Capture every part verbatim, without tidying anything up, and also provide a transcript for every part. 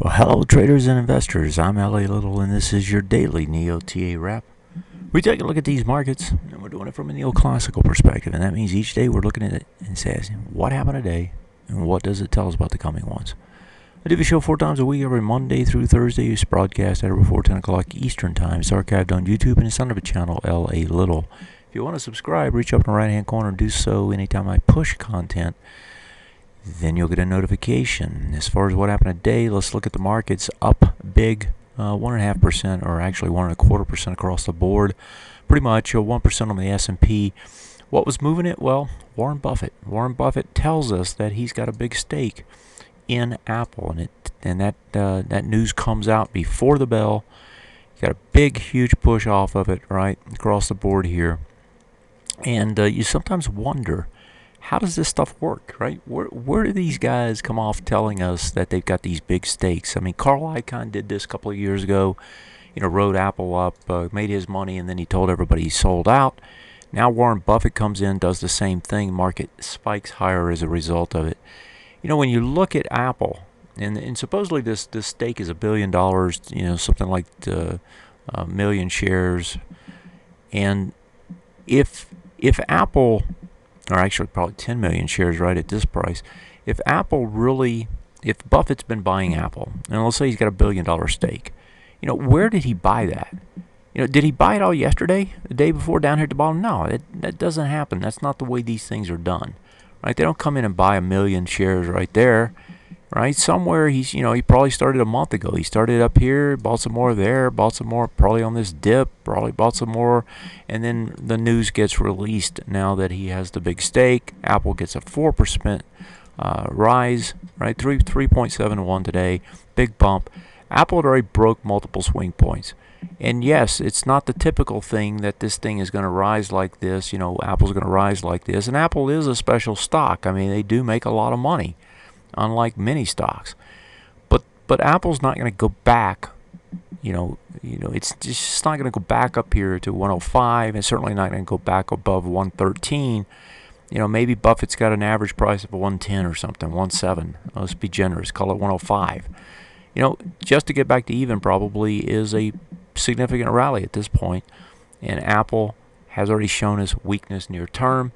Well, hello traders and investors, I'm L A. Little and this is your daily Neo T A wrap. We take a look at these markets and we're doing it from a neoclassical perspective, and that means each day we're looking at it and says what happened today and what does it tell us about the coming ones. I do the show four times a week, every Monday through Thursday. It's broadcast at before ten o'clock Eastern Time. It's archived on YouTube and it's under the channel L A. Little. If you want to subscribe, reach up in the right hand corner and do so anytime I push content. Then you'll get a notification. As far as what happened today, let's look at the markets. Up big, uh, one and a half percent, or actually one and a quarter percent across the board. Pretty much a one percent on the S and P. What was moving it? Well, Warren Buffett. Warren Buffett tells us that he's got a big stake in Apple, and it and that uh, that news comes out before the bell. You got a big, huge push off of it right across the board here, and uh, you sometimes wonder, how does this stuff work, right? Where, where do these guys come off telling us that they've got these big stakes? I mean, Carl Icahn did this a couple of years ago. You know, rode Apple up, uh, made his money, and then he told everybody he sold out. Now Warren Buffett comes in, does the same thing. Market spikes higher as a result of it. You know, when you look at Apple, and, and supposedly this, this stake is a billion dollars, you know, something like uh, a million shares. And if if Apple... or actually probably ten million shares right at this price. If Apple really, if Buffett's been buying Apple, and let's say he's got a billion dollar stake, you know, where did he buy that? You know, did he buy it all yesterday, the day before, down here at the bottom? No, it, that doesn't happen. That's not the way these things are done, right? They don't come in and buy a million shares right there, right? Somewhere he's, you know, he probably started a month ago. He started up here, bought some more there, bought some more probably on this dip, probably bought some more, and then the news gets released now that he has the big stake. Apple gets a four percent uh, rise, right? three point seven one today, big bump. Apple had already broke multiple swing points. And yes, it's not the typical thing that this thing is going to rise like this, you know, Apple's going to rise like this. And Apple is a special stock. I mean, they do make a lot of money, unlike many stocks, but but Apple's not going to go back. You know, you know, it's just not going to go back up here to one oh five, and certainly not going to go back above one thirteen. You know, maybe Buffett's got an average price of one ten or something, one oh seven. Let's be generous, call it one oh five. You know, just to get back to even probably is a significant rally at this point, and Apple has already shown us weakness near term.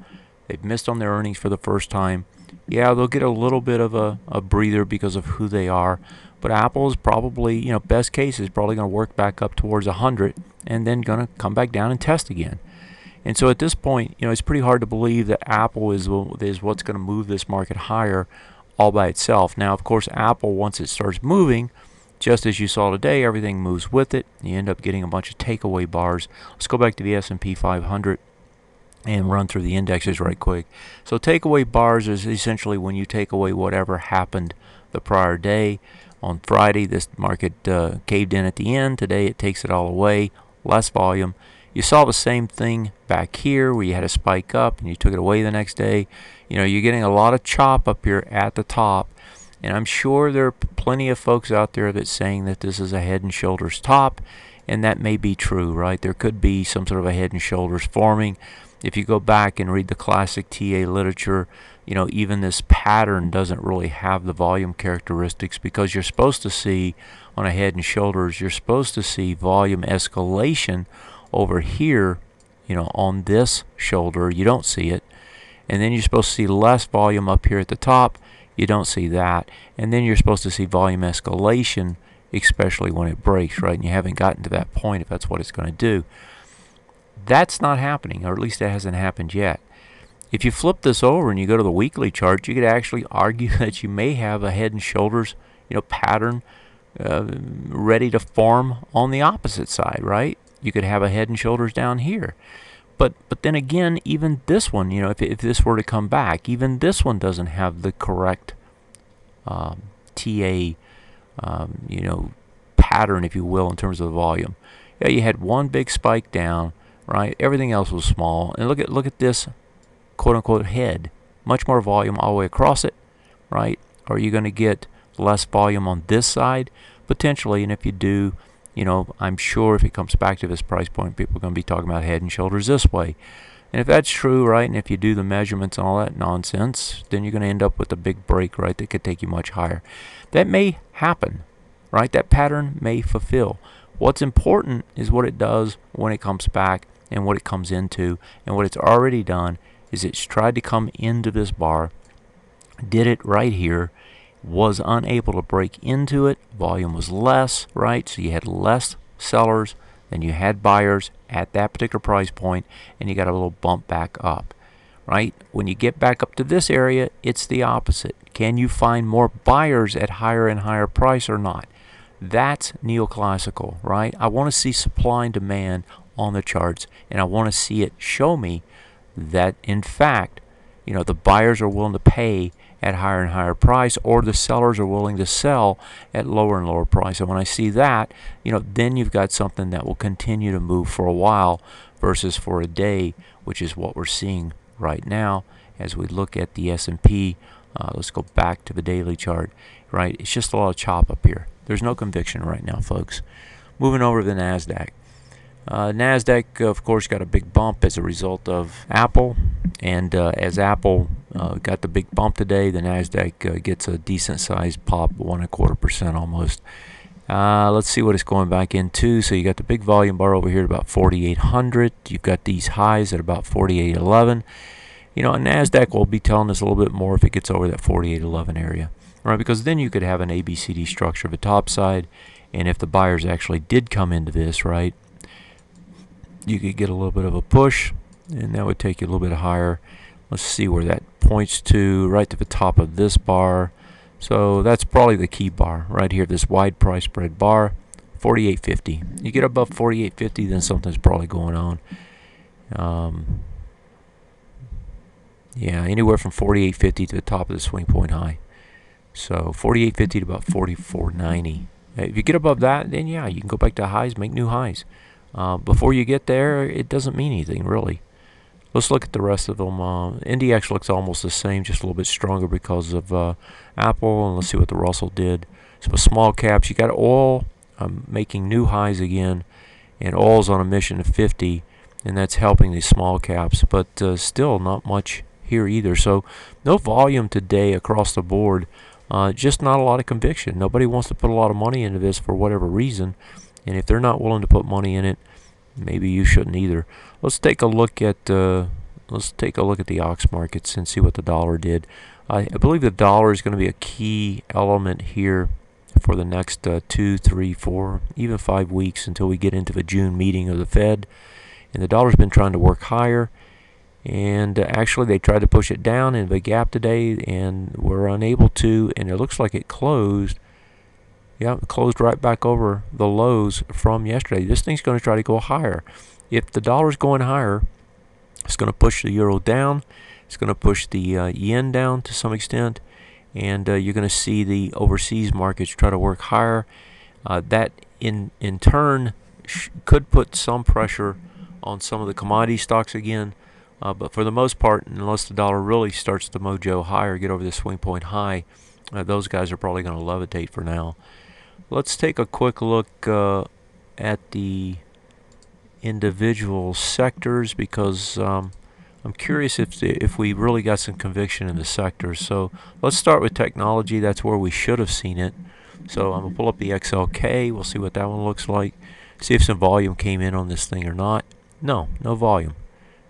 They've missed on their earnings for the first time. Yeah, they'll get a little bit of a, a breather because of who they are, but Apple is probably, you know, best case is probably going to work back up towards one hundred and then going to come back down and test again. And so at this point, you know, it's pretty hard to believe that Apple is, is what's going to move this market higher all by itself. Now, of course, Apple, once it starts moving, just as you saw today, everything moves with it. You end up getting a bunch of takeaway bars. Let's go back to the S and P five hundred. And run through the indexes right quick. So takeaway bars is essentially when you take away whatever happened the prior day. On Friday, this market uh, caved in at the end. Today, it takes it all away, less volume. You saw the same thing back here where you had a spike up and you took it away the next day. You know, you're getting a lot of chop up here at the top. And I'm sure there are plenty of folks out there that's saying that this is a head and shoulders top. And that may be true, right? There could be some sort of a head and shoulders forming. If you go back and read the classic T A literature, you know, even this pattern doesn't really have the volume characteristics, because you're supposed to see on a head and shoulders, you're supposed to see volume escalation over here, you know, on this shoulder. You don't see it. And then you're supposed to see less volume up here at the top. You don't see that. And then you're supposed to see volume escalation, especially when it breaks, right? And you haven't gotten to that point if that's what it's going to do. That's not happening, or at least that hasn't happened yet. If you flip this over and you go to the weekly chart, you could actually argue that you may have a head and shoulders, you know, pattern uh, ready to form on the opposite side, right? You could have a head and shoulders down here. But but then again, even this one, you know, if, if this were to come back, even this one doesn't have the correct um, T A, um, you know, pattern, if you will, in terms of the volume. Yeah, you had one big spike down, right? Everything else was small. And look at look at this quote-unquote head. Much more volume all the way across it, right? Are you going to get less volume on this side? Potentially. And if you do, you know, I'm sure if it comes back to this price point, people are going to be talking about head and shoulders this way. And if that's true, right, and if you do the measurements and all that nonsense, then you're going to end up with a big break, right, that could take you much higher. That may happen, right? That pattern may fulfill. What's important is what it does when it comes back and what it comes into. And what it's already done is it's tried to come into this bar, did it right here, was unable to break into it. Volume was less, right? So you had less sellers than you had buyers at that particular price point, and you got a little bump back up, right? When you get back up to this area, it's the opposite. Can you find more buyers at higher and higher price or not? That's neoclassical, right? I want to see supply and demand on the charts, and I want to see it show me that, in fact, you know, the buyers are willing to pay at higher and higher price, or the sellers are willing to sell at lower and lower price. And when I see that, you know, then you've got something that will continue to move for a while versus for a day, which is what we're seeing right now as we look at the S and P. Uh, let's go back to the daily chart, right? It's just a lot of chop up here. There's no conviction right now, folks. Moving over to the NASDAQ. Uh, NASDAQ, of course, got a big bump as a result of Apple. And uh, as Apple uh, got the big bump today, the NASDAQ uh, gets a decent-sized pop, one and a quarter percent almost. Uh, let's see what it's going back into. So you got the big volume bar over here at about forty-eight hundred. You've got these highs at about forty-eight eleven. You know, NASDAQ will be telling us a little bit more if it gets over that forty-eight eleven area, right? Because then you could have an A B C D structure of a top side, and if the buyers actually did come into this, right, you could get a little bit of a push, and that would take you a little bit higher. Let's see where that points to, right to the top of this bar. So that's probably the key bar right here, this wide price spread bar, forty-eight fifty. You get above forty-eight fifty, then something's probably going on. Um, yeah, anywhere from forty-eight fifty to the top of the swing point high. So forty-eight fifty to about forty-four ninety. If you get above that, then yeah, you can go back to highs, make new highs. Uh, before you get there, it doesn't mean anything, really. Let's look at the rest of them. Uh, N D X looks almost the same, just a little bit stronger because of uh, Apple. And let's see what the Russell did. So with small caps, you got oil um, making new highs again, and oil's on a mission of fifty, and that's helping these small caps. But uh, still not much here either. So no volume today across the board. Uh, just not a lot of conviction. Nobody wants to put a lot of money into this for whatever reason. And if they're not willing to put money in it, maybe you shouldn't either. Let's take a look at uh, let's take a look at the ox markets and see what the dollar did. I, I believe the dollar is going to be a key element here for the next uh, two, three, four, even five weeks until we get into the June meeting of the Fed. And the dollar's been trying to work higher, and uh, actually they tried to push it down in the gap today, and were unable to. And it looks like it closed. Yeah, it closed right back over the lows from yesterday. This thing's going to try to go higher. If the dollar's going higher, it's going to push the euro down. It's going to push the uh, yen down to some extent. And uh, you're going to see the overseas markets try to work higher. Uh, that, in, in turn, sh could put some pressure on some of the commodity stocks again. Uh, but for the most part, unless the dollar really starts to mojo higher, get over the swing point high, uh, those guys are probably going to levitate for now. Let's take a quick look uh, at the individual sectors, because um, I'm curious if the, if we really got some conviction in the sectors. So let's start with technology. That's where we should have seen it. So I'm going to pull up the X L K. We'll see what that one looks like. See if some volume came in on this thing or not. No, no volume.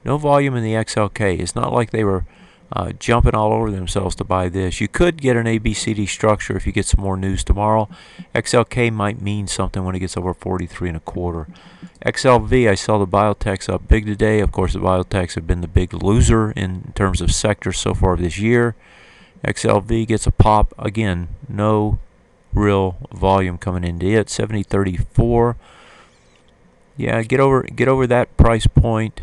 No volume in the X L K. It's not like they were uh, jumping all over themselves to buy this. You could get an A B C D structure if you get some more news tomorrow. X L K might mean something when it gets over forty-three and a quarter. X L V, I saw the biotechs up big today. Of course, the biotechs have been the big loser in terms of sectors so far this year. X L V gets a pop. Again, no real volume coming into it. seventy thirty-four. Yeah, get over get over that price point,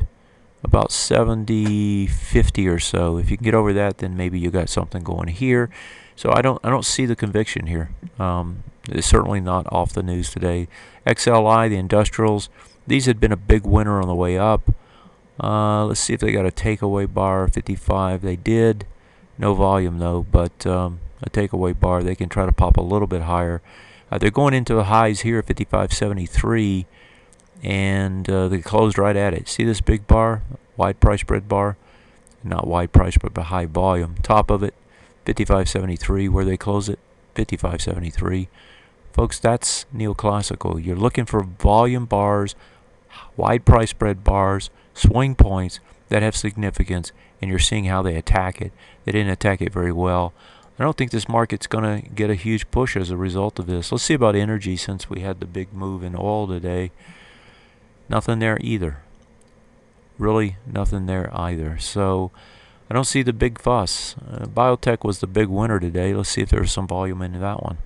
about seventy fifty or so. If you can get over that, then maybe you got something going here. So I don't I don't see the conviction here. Um, it's certainly not off the news today. X L I, the industrials, these had been a big winner on the way up. Uh, let's see if they got a takeaway bar, fifty-five. They did. No volume though, but um, a takeaway bar. They can try to pop a little bit higher. Uh, they're going into the highs here at fifty-five seventy-three. And uh, they closed right at it. See this big bar, wide price spread bar, not wide price but a high volume. Top of it, fifty-five seventy-three. Where they close it, fifty-five seventy-three. Folks, that's neoclassical. You're looking for volume bars, wide price spread bars, swing points that have significance, and you're seeing how they attack it. They didn't attack it very well. I don't think this market's going to get a huge push as a result of this. Let's see about energy, since we had the big move in oil today. Nothing there either. Really nothing there either. So I don't see the big fuss. Uh, biotech was the big winner today. Let's see if there's some volume into that one.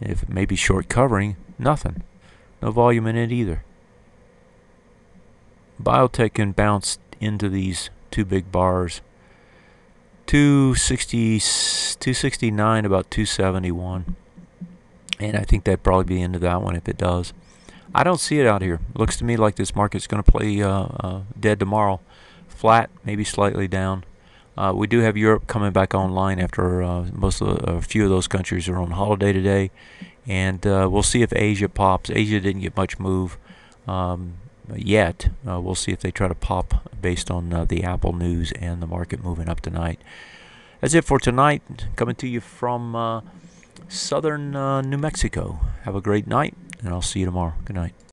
If it may be short covering, nothing. No volume in it either. Biotech can bounce into these two big bars. two sixty, two sixty-nine, about two seventy-one. And I think that'd probably be into that one if it does. I don't see it out here. Looks to me like this market's going to play uh, uh, dead tomorrow. Flat, maybe slightly down. Uh, we do have Europe coming back online after uh, most of the, a few of those countries are on holiday today. And uh, we'll see if Asia pops. Asia didn't get much move um, yet. Uh, we'll see if they try to pop based on uh, the Apple news and the market moving up tonight. That's it for tonight. Coming to you from uh, southern uh, New Mexico. Have a great night, and I'll see you tomorrow. Good night.